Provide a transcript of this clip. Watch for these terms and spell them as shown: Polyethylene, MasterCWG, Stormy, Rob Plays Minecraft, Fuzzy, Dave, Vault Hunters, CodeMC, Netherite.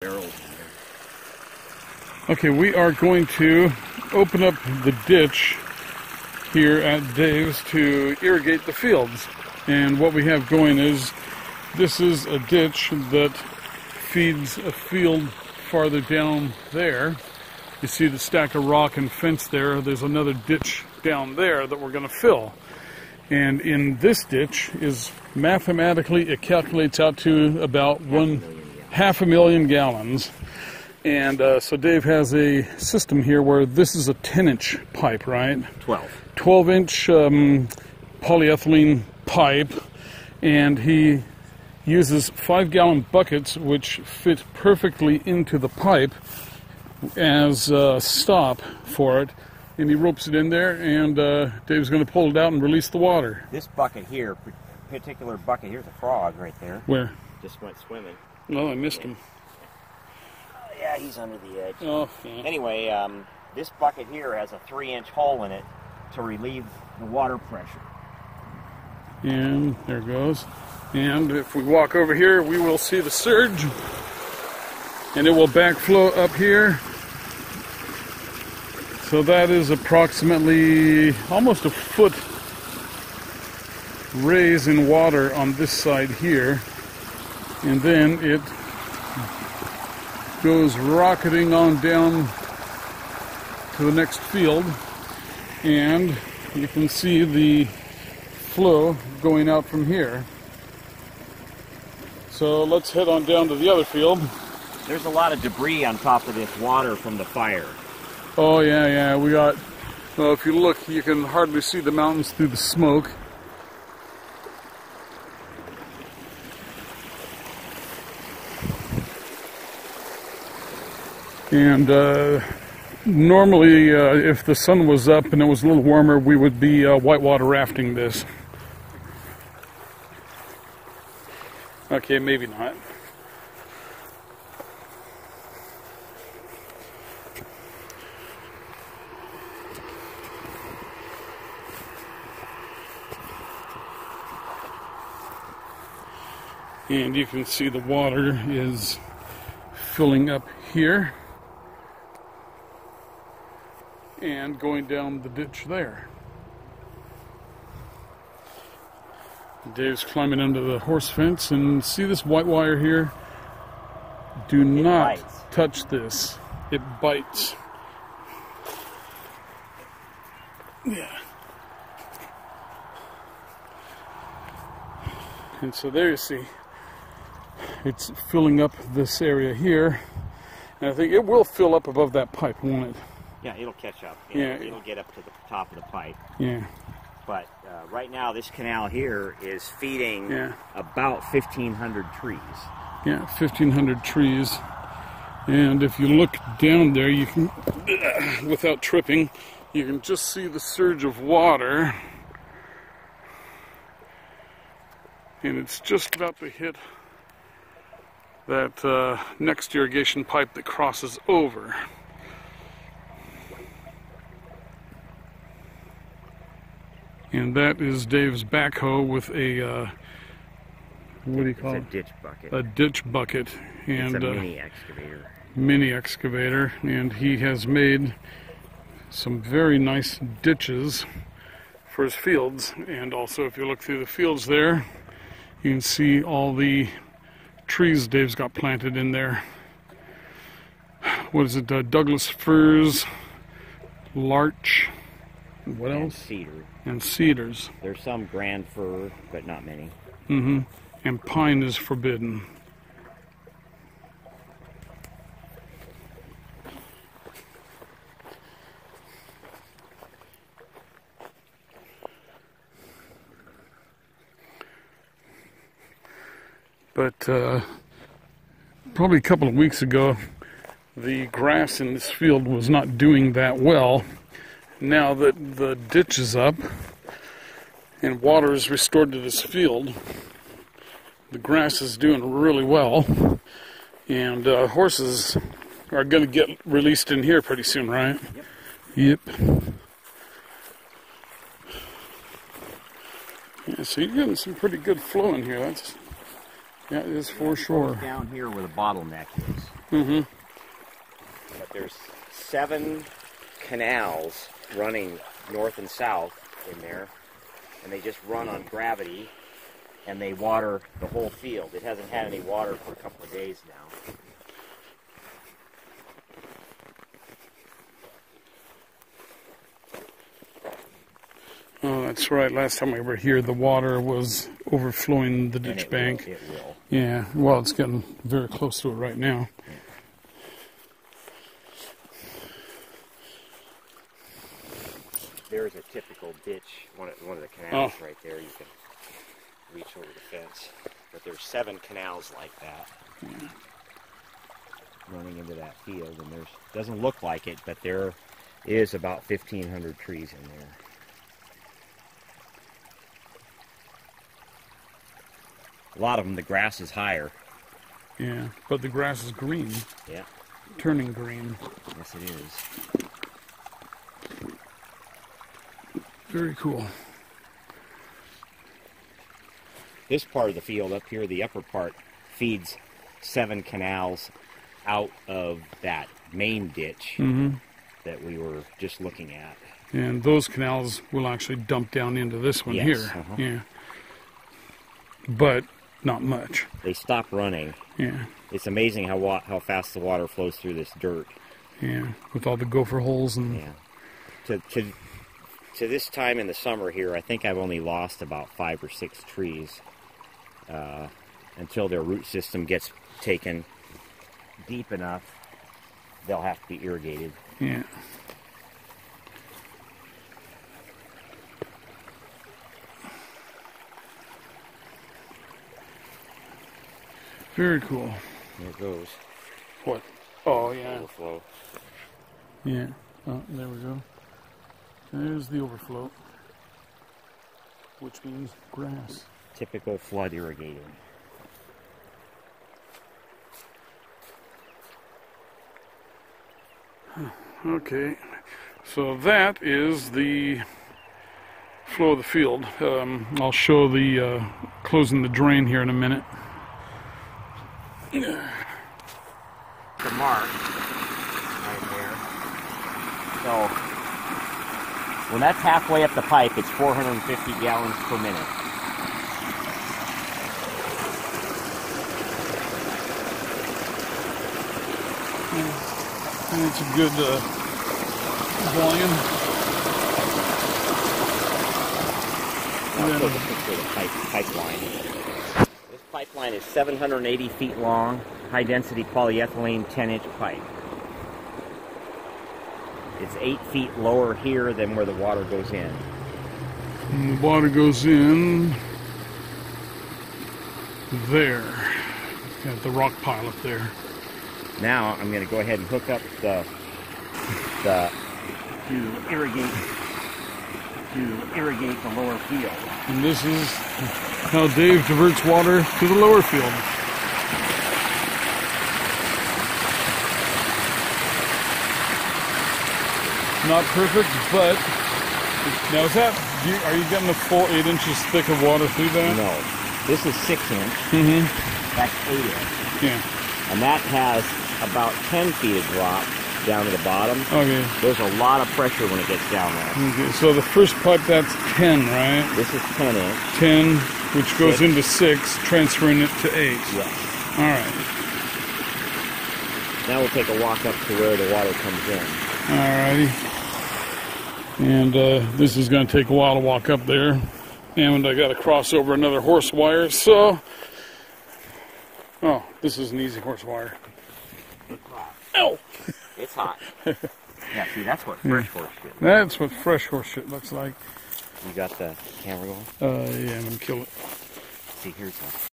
barrels. Okay, we are going to open up the ditch here at Dave's to irrigate the fields. And what we have going is, this is a ditch that feeds a field farther down there. You see the stack of rock and fence there. There's another ditch down there that we're going to fill. And in this ditch is mathematically, it calculates out to about half a million gallons. And so Dave has a system here where this is a 10-inch pipe, right? 12-inch polyethylene pipe, and he uses 5-gallon buckets which fit perfectly into the pipe as a stop for it, and he ropes it in there, and Dave's going to pull it out and release the water. This bucket here, particular bucket, here's a frog right there. Where? Just went swimming. No, I missed him. Yeah, he's under the edge. Oh, okay. Anyway, this bucket here has a 3-inch hole in it to relieve the water pressure. And there it goes. And if we walk over here, we will see the surge. And it will backflow up here. So that is approximately almost a foot raise in water on this side here. And then it goes rocketing on down to the next field, and you can see the flow going out from here. So let's head on down to the other field. There's a lot of debris on top of this water from the fire. Oh yeah, yeah, we got, well, if you look, you can hardly see the mountains through the smoke. And normally, if the sun was up and it was a little warmer, we would be whitewater rafting this. Okay, maybe not. And you can see the water is filling up here and going down the ditch there. Dave's climbing under the horse fence, and see this white wire here? Do not touch this. It bites. Yeah. And so there you see, it's filling up this area here. And I think it will fill up above that pipe, won't it? Yeah, it'll catch up. It'll get up to the top of the pipe. Yeah. But right now, this canal here is feeding about 1,500 trees. Yeah, 1,500 trees. And if you look down there, you can, without tripping, you can just see the surge of water. And it's just about to hit that next irrigation pipe that crosses over. And that is Dave's backhoe with a, what do you call it? A ditch bucket. A ditch bucket. And it's a mini excavator. Mini excavator. And he has made some very nice ditches for his fields. And also, if you look through the fields there, you can see all the trees Dave's got planted in there. What is it? Douglas firs, larch. What else? Cedar. And cedars. There's some grand fir, but not many. Mm-hmm. And pine is forbidden. But probably a couple of weeks ago, the grass in this field was not doing that well. Now that the ditch is up and water is restored to this field, the grass is doing really well, and horses are going to get released in here pretty soon, right? Yep. Yeah, so you're getting some pretty good flow in here. That's, that is for sure. Down here where the bottleneck is. Mm-hmm. But there's 7 canals running north and south in there, and they just run on gravity, and they water the whole field. It hasn't had any water for a couple of days now. Oh, that's right. Last time we were here, the water was overflowing the ditch bank. It will. Yeah. Well, it's getting very close to it right now. There's a typical ditch, one of the canals right there. You can reach over the fence. But there's 7 canals like that running into that field, and there's doesn't look like it, but there is about 1,500 trees in there. A lot of them, the grass is higher. Yeah, but the grass is green. Yeah. Turning green. Yes, it is. Very cool. This part of the field up here, the upper part, feeds 7 canals out of that main ditch that we were just looking at. And those canals will actually dump down into this one here. Yeah. But not much. They stop running. Yeah. It's amazing how fast the water flows through this dirt. Yeah, with all the gopher holes and... Yeah. To this time in the summer here, I think I've only lost about 5 or 6 trees until their root system gets taken deep enough. They'll have to be irrigated. Yeah. Very cool. There it goes. What? Oh, yeah. Overflow. Yeah. Oh, there we go. There's the overflow, which means grass. Typical flood irrigating. Okay. So that is the flow of the field. I'll show the closing the drain here in a minute. The mark right there. So when that's halfway up the pipe, it's 450 gallons per minute. And it's a good volume. I'll take a picture of the pipeline. The pipeline is 780 feet long, high-density polyethylene 10-inch pipe. It's 8 feet lower here than where the water goes in. And the water goes in there, at the rock pile up there. Now I'm going to go ahead and hook up to irrigate the lower field. And this is how Dave diverts water to the lower field. Not perfect, but now is that? Are you getting the full 8 inches thick of water through that? No, this is 6 inch. Mm-hmm. That's 8 inch. Yeah. And that has about 10 feet of drop down to the bottom. Okay. There's a lot of pressure when it gets down there. Okay. So the first pipe, that's 10, right? This is 10 inch. 10. Which goes into 6, transferring it to 8. Yes. All right. Now we'll take a walk up to where the water comes in. All righty. And this is going to take a while to walk up there. And I got to cross over another horse wire, so... Oh, this is an easy horse wire. Ow! It's hot. Yeah, see, that's what fresh horse shit looks like. That's what fresh horse shit looks like. You got the camera going? Yeah, I'm gonna kill it. See, here's